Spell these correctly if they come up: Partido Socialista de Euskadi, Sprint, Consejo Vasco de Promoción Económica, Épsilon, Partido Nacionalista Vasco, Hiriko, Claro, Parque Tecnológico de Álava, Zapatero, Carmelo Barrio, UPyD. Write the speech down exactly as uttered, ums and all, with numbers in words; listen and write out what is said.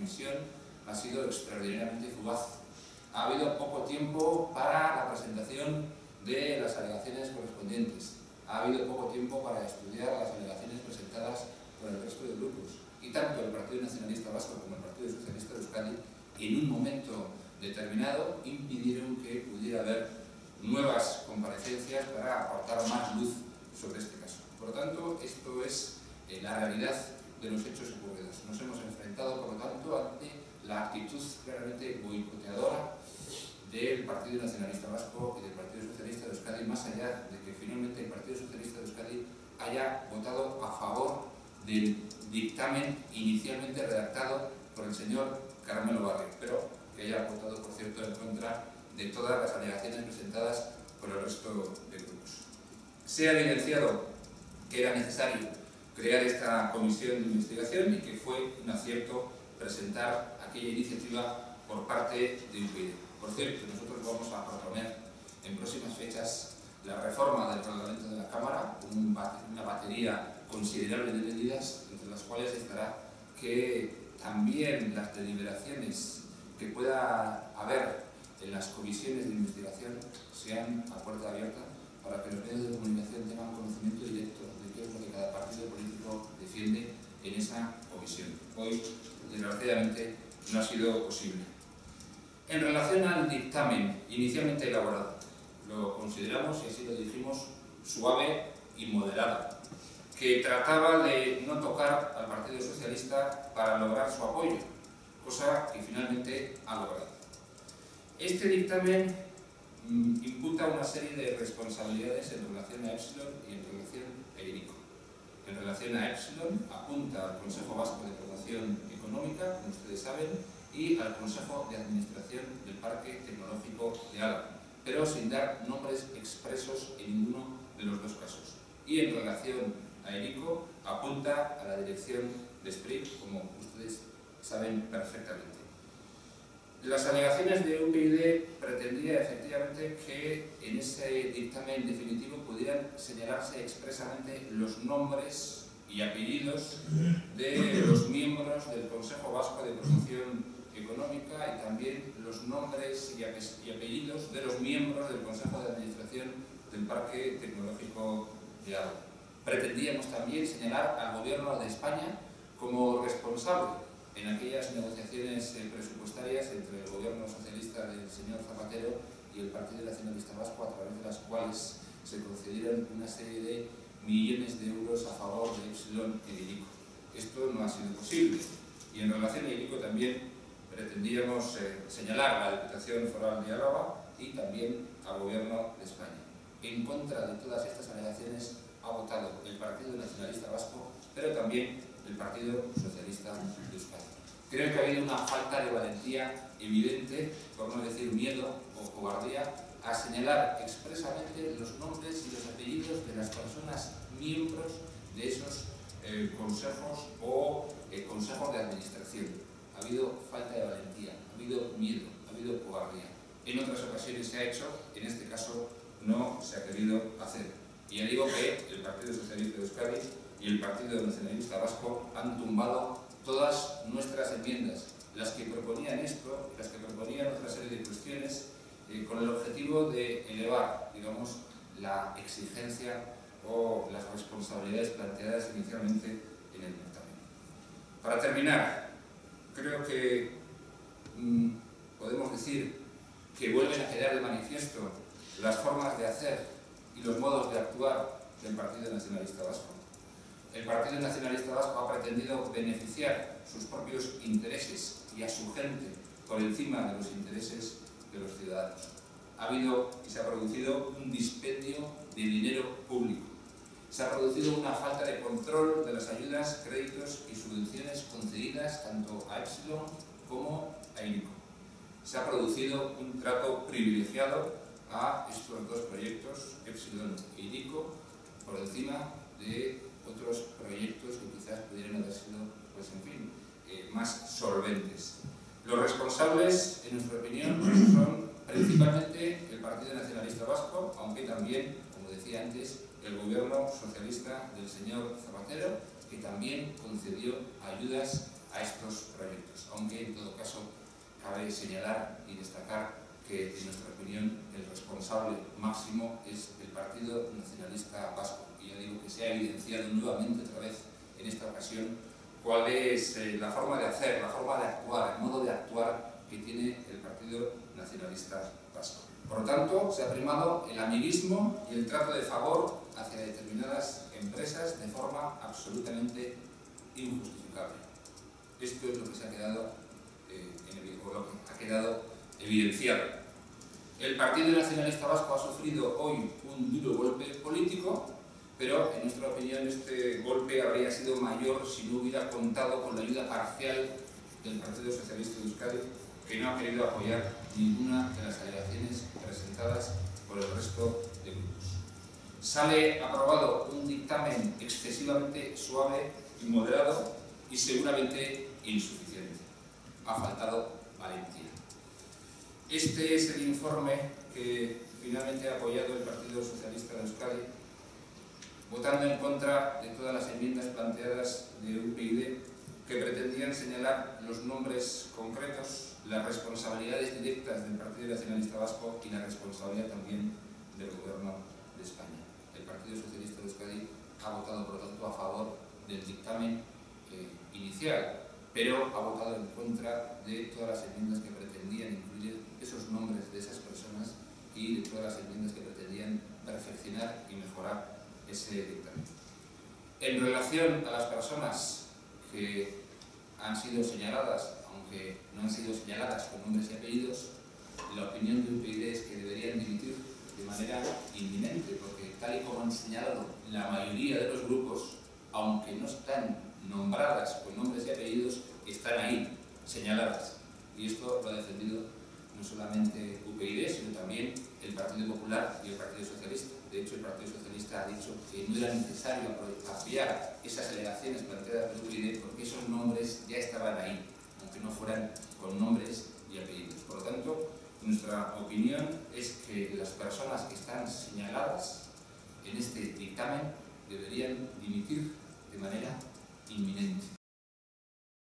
comisión ha sido extraordinariamente fugaz. Ha habido poco tiempo para la presentación de las alegaciones correspondientes. Ha habido poco tiempo para estudiar las alegaciones presentadas por el resto de grupos. Y tanto el Partido Nacionalista Vasco como el Partido Socialista de Euskadi, en un momento determinado, impidieron que pudiera haber nuevas comparecencias para aportar más luz sobre este caso. Por lo tanto, esto es eh, la realidad de los hechos ocurridos. Nos hemos enfrentado, por lo tanto, ante la actitud claramente boicoteadora del Partido Nacionalista Vasco y del Partido Socialista de Euskadi, más allá de que finalmente el Partido Socialista de Euskadi haya votado a favor del dictamen inicialmente redactado por el señor Carmelo Barrio, pero que haya votado, por cierto, en contra de todas las alegaciones presentadas por el resto de grupos. Se ha evidenciado que era necesario crear esta comisión de investigación y que fue un acierto presentar aquella iniciativa por parte de UPyD. Por cierto, nosotros vamos a proponer en próximas fechas la reforma del reglamento de la Cámara con una batería considerable de medidas, entre las cuales estará que también las deliberaciones que pueda haber en las comisiones de investigación sean a puerta abierta para que los medios de comunicación tengan conocimiento directo de qué es lo que cada partido político defiende en esa comisión. Hoy, desgraciadamente, no ha sido posible. En relación al dictamen inicialmente elaborado, lo consideramos, y así lo dijimos, suave y moderado, que trataba de no tocar al Partido Socialista para lograr su apoyo, cosa que finalmente ha logrado. Este dictamen imputa una serie de responsabilidades en relación a Épsilon y en relación a Hiriko. En relación a Épsilon apunta al Consejo Vasco de Promoción Económica, como ustedes saben, y al Consejo de Administración del Parque Tecnológico de Álava, pero sin dar nombres expresos en ninguno de los dos casos. Y en relación a Hiriko apunta a la dirección de Sprint, como ustedes saben perfectamente. Las alegaciones de UPyD pretendía efectivamente que en ese dictamen definitivo pudieran señalarse expresamente los nombres y apellidos de los miembros del Consejo Vasco de Promoción Económica y también los nombres y apellidos de los miembros del Consejo de Administración del Parque Tecnológico de Álava. Pretendíamos también señalar al Gobierno de España como responsable en aquellas negociaciones presupuestarias entre el Gobierno socialista del señor Zapatero y el Partido Nacionalista Vasco, a través de las cuales se concedieron una serie de millones de euros a favor de Epsilon y de Hiriko. Esto no ha sido posible. Y en relación a Hiriko también pretendíamos eh, señalar a la Diputación Foral de Álava y también al Gobierno de España. En contra de todas estas alegaciones ha votado el Partido Nacionalista Vasco, pero también el Partido Socialista de Euskadi. Creo que ha habido una falta de valentía evidente, por no decir miedo o cobardía, a señalar expresamente los nombres y los apellidos de las personas miembros de esos eh, consejos o eh, consejos de administración. Ha habido falta de valentía, ha habido miedo, ha habido cobardía. En otras ocasiones se ha hecho, en este caso no se ha querido hacer. Y ya digo que el Partido Socialista de Euskadi y el Partido Nacionalista Vasco han tumbado todas nuestras enmiendas, las que proponían esto, las que proponían otra serie de cuestiones, eh, con el objetivo de elevar, digamos, la exigencia o las responsabilidades planteadas inicialmente en el dictamen. Para terminar, creo que mmm, podemos decir que vuelven a quedar de manifiesto las formas de hacer y los modos de actuar del Partido Nacionalista Vasco. El Partido Nacionalista Vasco ha pretendido beneficiar sus propios intereses y a su gente por encima de los intereses de los ciudadanos. Ha habido y se ha producido un dispendio de dinero público. Se ha producido una falta de control de las ayudas, créditos y subvenciones concedidas tanto a Epsilon como a Hiriko. Se ha producido un trato privilegiado a estos dos proyectos, Epsilon y Hiriko, por encima de otros proyectos que quizás pudieran haber sido, pues en fin, eh, más solventes. Los responsables, en nuestra opinión, son principalmente el Partido Nacionalista Vasco, aunque también, como decía antes, el Gobierno socialista del señor Zapatero, que también concedió ayudas a estos proyectos, aunque cabe señalar y destacar que, en nuestra opinión, el responsable máximo es el Partido Nacionalista Vasco. Y ya digo que se ha evidenciado nuevamente, otra vez, en esta ocasión, cuál es eh, la forma de hacer, la forma de actuar, el modo de actuar que tiene el Partido Nacionalista Vasco. Por lo tanto, se ha primado el amiguismo y el trato de favor hacia determinadas empresas de forma absolutamente injustificable. Esto es lo que se ha quedado, eh, en el, o lo que ha quedado evidenciado. El Partido Nacionalista Vasco ha sufrido hoy un duro golpe político, pero en nuestra opinión este golpe habría sido mayor si no hubiera contado con la ayuda parcial del Partido Socialista de Euskadi, que no ha querido apoyar ninguna de las alegaciones presentadas por el resto de grupos. Sale aprobado un dictamen excesivamente suave, inmoderado y seguramente insuficiente. Ha faltado valentía. Este es el informe que finalmente ha apoyado el Partido Socialista de Euskadi, votando en contra de todas las enmiendas planteadas de UPyD que pretendían señalar los nombres concretos, las responsabilidades directas del Partido Nacionalista Vasco y la responsabilidad también del Gobierno de España. El Partido Socialista de Euskadi ha votado, por lo tanto, a favor del dictamen eh, inicial, pero ha votado en contra de todas las enmiendas que pretendían incluir esos nombres de esas personas y de todas las enmiendas que pretendían perfeccionar y mejorar ese dictamen. En relación a las personas que han sido señaladas, aunque no han sido señaladas con nombres y apellidos, la opinión de UPyD es que deberían dimitir de manera inminente, porque tal y como han señalado la mayoría de los grupos, aunque no están nombradas con nombres y apellidos, están ahí, señaladas. Y esto lo ha defendido no solamente UPyD, sino también el Partido Popular y el Partido Socialista. De hecho, el Partido Socialista ha dicho que no era necesario apoyar esas alegaciones planteadas por UPyD porque esos nombres ya estaban ahí, aunque no fueran con nombres y apellidos. Por lo tanto, nuestra opinión es que las personas que están señaladas en este dictamen deberían dimitir de manera inminente.